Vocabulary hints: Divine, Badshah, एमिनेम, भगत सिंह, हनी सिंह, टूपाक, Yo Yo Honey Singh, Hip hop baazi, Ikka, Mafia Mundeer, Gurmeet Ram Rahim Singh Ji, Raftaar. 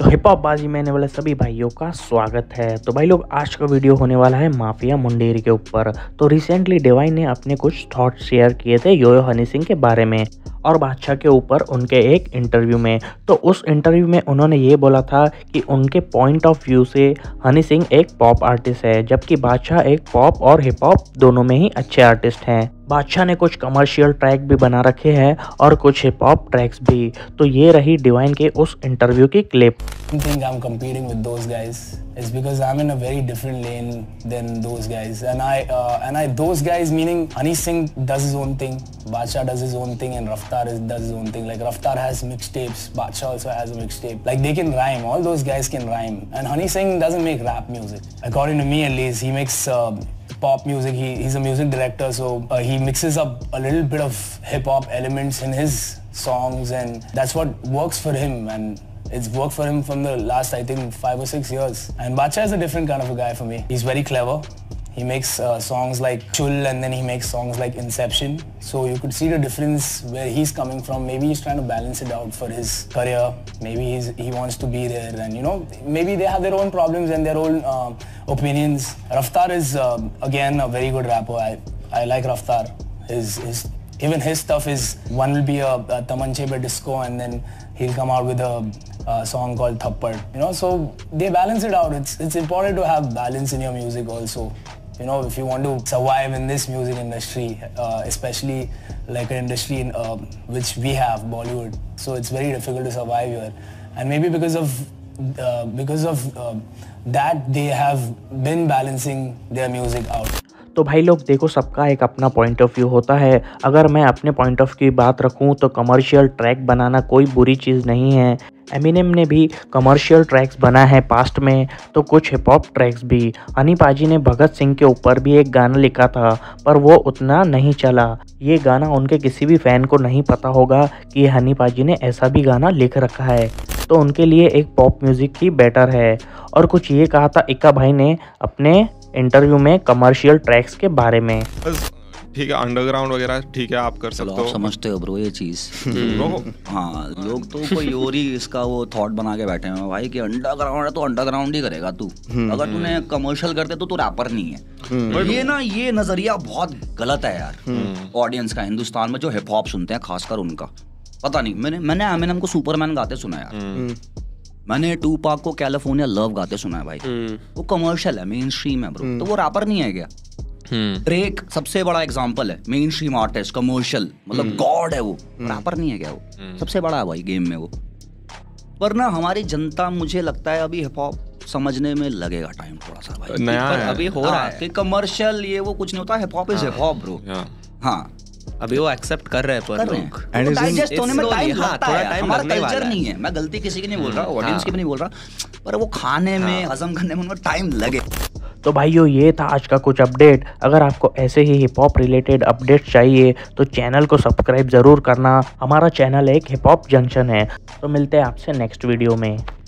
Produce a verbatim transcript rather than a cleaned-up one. तो hip hop बाजी में आने वाले सभी भाइयों का स्वागत है। तो भाई लोग, आज का वीडियो होने वाला है माफिया मुंडेर के ऊपर। तो रिसेंटली डिवाइन ने अपने कुछ थॉट्स शेयर किए थे यो यो हनी सिंह के बारे में और बादशाह के ऊपर उनके एक इंटरव्यू में। तो उस इंटरव्यू में उन्होंने ये बोला था कि उनके पॉइंट ऑफ व्यू से हनी सिंह एक पॉप आर्टिस्ट है, जबकि बादशाह एक पॉप और हिप हॉप दोनों में ही अच्छे आर्टिस्ट हैं। बादशाह ने कुछ कमर्शियल ट्रैक भी बना रखे हैं और कुछ हिप हॉप ट्रैक्स भी। तो ये रही डिवाइन के उस इंटरव्यू की clip. Pop music. He he's a music director, so uh, he mixes up a little bit of hip hop elements in his songs, and that's what works for him. And it's worked for him from the last, I think, five or six years. And Badshah is a different kind of a guy for me. He's very clever. He makes uh, songs like Chul, and then he makes songs like Inception. So you could see the difference where he's coming from. Maybe he's trying to balance it out for his career. Maybe he's he wants to be there, and you know, maybe they have their own problems and their own uh, opinions. Raftaar is uh, again a very good rapper. I I like Raftaar. His his even his stuff is one will be a, a Tamanche by Disco, and then he'll come out with a Uh, song called Thappad, you know. So they balance it out. It's it's important to have balance in your music also, you know, if you want to survive in this music industry, uh, especially like an industry in uh, which we have Bollywood. So it's very difficult to survive here, and maybe because of uh, because of uh, that they have been balancing their music out. तो भाई लोग देखो, सबका एक अपना point of view होता है। अगर मैं अपने पॉइंट ऑफ व्यू की बात रखूं तो कमर्शियल ट्रैक बनाना कोई बुरी चीज़ नहीं है। एमिनेम ने भी कमर्शियल ट्रैक्स बना है पास्ट में, तो कुछ हिप हॉप ट्रैक्स भी। हनी पाजी ने भगत सिंह के ऊपर भी एक गाना लिखा था, पर वो उतना नहीं चला। ये गाना उनके किसी भी फैन को नहीं पता होगा कि हनी पाजी ने ऐसा भी गाना लिख रखा है, तो उनके लिए एक पॉप म्यूज़िक ही बेटर है। और कुछ ये कहा था इक्का भाई ने अपने इंटरव्यू में कमर्शियल ट्रैक्स के बारे में। ठीक है, अंडरग्राउंड वगैरह ठीक है, आप कर सकते हो, आप समझते हो ब्रो ये चीज़। हाँ, लोग तो कोई और ही इसका वो थॉट बना के बैठे हैं भाई कि अंडरग्राउंड है तो अंडरग्राउंड ही करेगा तू। अगर तूने कमर्शियल करते तो तू रैपर नहीं है। ये ना ये नज़रिया बहुत गलत है यार ऑडियंस का, हिंदुस्तान में जो हिप हॉप सुनते हैं खासकर उनका। पता नहीं, मैंने मैंने एमिनेम को सुपरमैन गाते सुना यार, मैंने टूपाक को कैलिफोर्निया लव गाते सुना है भाई। वो कमर्शियल है, मेन स्ट्रीम है ब्रो, तो वो रैपर नहीं है क्या? ड्रेक सबसे बड़ा एग्जांपल है, मेन स्ट्रीम आर्टिस्ट, कमर्शियल, मतलब गॉड है वो, रैपर नहीं है क्या? वो सबसे बड़ा है भाई गेम में वो। वरना हमारी जनता, मुझे लगता है अभी हिप हॉप समझने में लगेगा टाइम थोड़ा सा भाई, पर अभी हो रहा है कि कमर्शियल ये वो कुछ नहीं होता, hip hop is hip hop bro. हाँ, अभी वो एक्सेप्ट कर रहे हैं पर लोग, एंड डाइजेस्ट होने में टाइम लगता है। हमारा कल्चर नहीं है, मैं गलती किसी की नहीं बोल रहा, ऑडियंस की भी नहीं बोल रहा, पर वो खाने में, हजम करने में उनको टाइम लगे। तो भाइयों, ये था आज का कुछ अपडेट। अगर आपको ऐसे ही हिप हॉप रिलेटेड अपडेट्स चाहिए तो चैनल को सब्सक्राइब जरूर करना। हमारा चैनल एक हिप हॉप जंक्शन है। तो मिलते हैं आपसे नेक्स्ट वीडियो में।